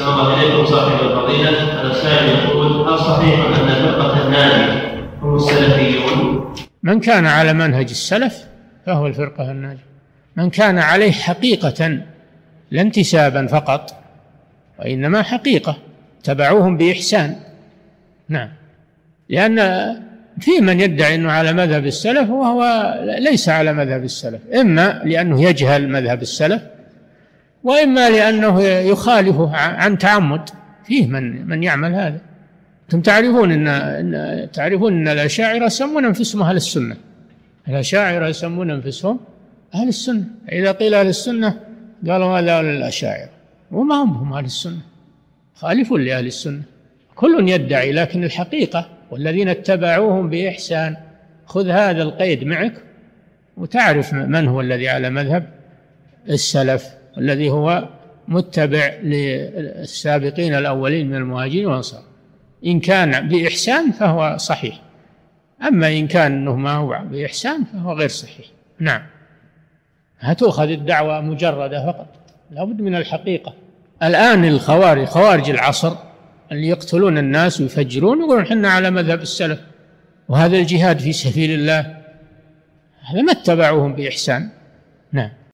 أحسن الله إليكم صاحب القضية. السائل يقول: هل صحيح أن فرقة الناجية هم السلفيون؟ من كان على منهج السلف فهو الفرقة الناجية، من كان عليه حقيقة لا انتسابا فقط وإنما حقيقة، تبعوهم بإحسان. نعم، لأن في من يدعي أنه على مذهب السلف وهو ليس على مذهب السلف، إما لأنه يجهل مذهب السلف وإما لأنه يخالفه عن تعمد. فيه من يعمل هذا. أنتم تعرفون أن الأشاعرة يسمون أنفسهم أهل السنة. الأشاعرة يسمون أنفسهم أهل السنة، إذا قيل أهل السنة قالوا هذا الأشاعرة، وما هم أهل السنة، خالفون لأهل السنة. كل يدعي، لكن الحقيقة والذين اتبعوهم بإحسان. خذ هذا القيد معك وتعرف من هو الذي على مذهب السلف، الذي هو متبع للسابقين الأولين من المهاجرين والأنصار. إن كان بإحسان فهو صحيح، أما إن كان أنه ما هو بإحسان فهو غير صحيح. نعم، هتأخذ الدعوة مجردة فقط، لا بد من الحقيقة. الآن خوارج العصر اللي يقتلون الناس ويفجرون يقولون حنا على مذهب السلف، وهذا الجهاد في سبيل الله هذا ما اتبعوهم بإحسان. نعم.